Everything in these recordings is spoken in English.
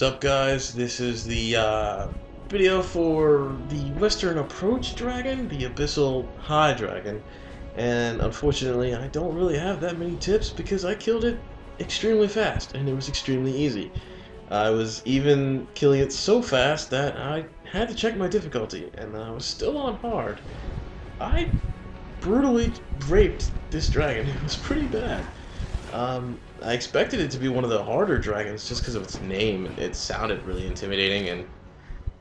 What's up, guys? This is the video for the Western Approach Dragon, the Abyssal High Dragon, and unfortunately I don't really have that many tips because I killed it extremely fast and it was extremely easy. I was even killing it so fast that I had to check my difficulty, and I was still on hard. I brutally raped this dragon. It was pretty bad. I expected it to be one of the harder dragons just because of its name. It sounded really intimidating, and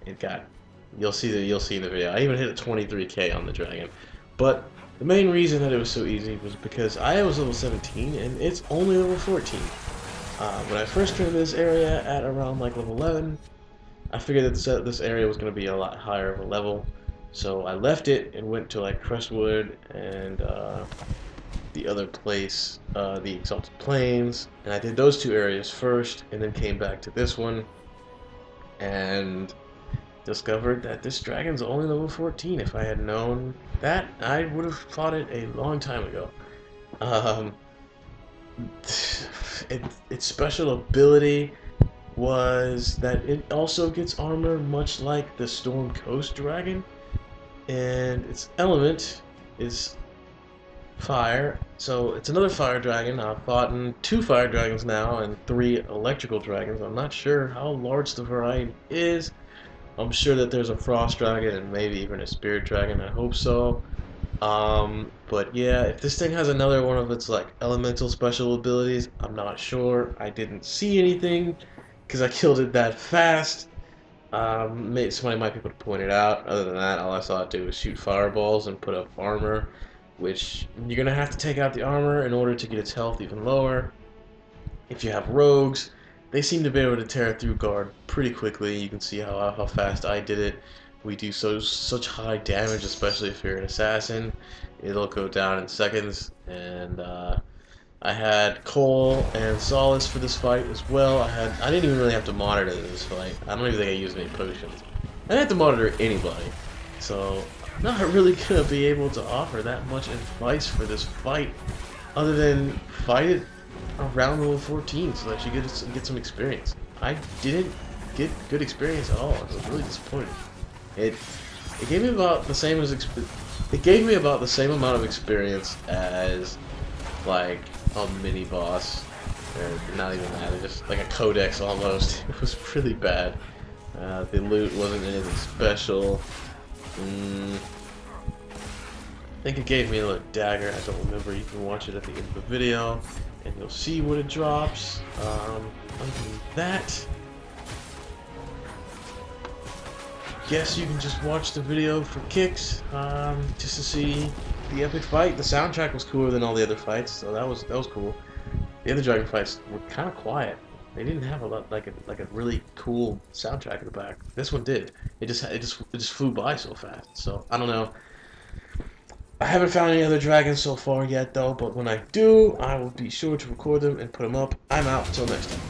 it got. You'll see in the video. I even hit a 23K on the dragon, but the main reason that it was so easy was because I was level 17 and it's only level 14. When I first came to this area at around like level 11, I figured that this area was going to be a lot higher of a level, so I left it and went to like Crestwood and. The other place, the Exalted Plains, and I did those two areas first and then came back to this one and discovered that this dragon's only level 14. If I had known that, I would have fought it a long time ago. Its special ability was that it also gets armor much like the Storm Coast dragon, and its element is fire, so it's another fire dragon. I've fought in 2 fire dragons now and 3 electrical dragons. I'm not sure how large the variety is. I'm sure that there's a frost dragon and maybe even a spirit dragon. I hope so. But yeah, if this thing has another one of its like elemental special abilities, I'm not sure. I didn't see anything because I killed it that fast. Maybe somebody might be able to point it out. Other than that, all I saw it do was shoot fireballs and put up armor, which you're gonna have to take out the armor in order to get its health even lower. If you have rogues, they seem to be able to tear through guard pretty quickly. You can see how fast I did it. We do such high damage, especially if you're an assassin. It'll go down in seconds. And I had Cole and Solace for this fight as well. I didn't even really have to monitor this fight. I don't even think I used any potions. I didn't have to monitor anybody, so I'm not really gonna be able to offer that much advice for this fight, other than fight it around level 14 so that you get some experience. I didn't get good experience at all. I was really disappointed. It gave me about the same amount of experience as like a mini boss, or not even that, just like a codex almost. It was really bad. The loot wasn't anything special. I think it gave me a little dagger. I don't remember. You can watch it at the end of the video and you'll see when it drops. Other than that, yes, you can just watch the video for kicks, just to see the epic fight. The soundtrack was cooler than all the other fights, so that was cool. The other dragon fights were kind of quiet. They didn't have a lot like a really cool soundtrack in the back. This one did. It just flew by so fast. So I don't know. I haven't found any other dragons so far yet though. But when I do, I will be sure to record them and put them up. I'm out till next time.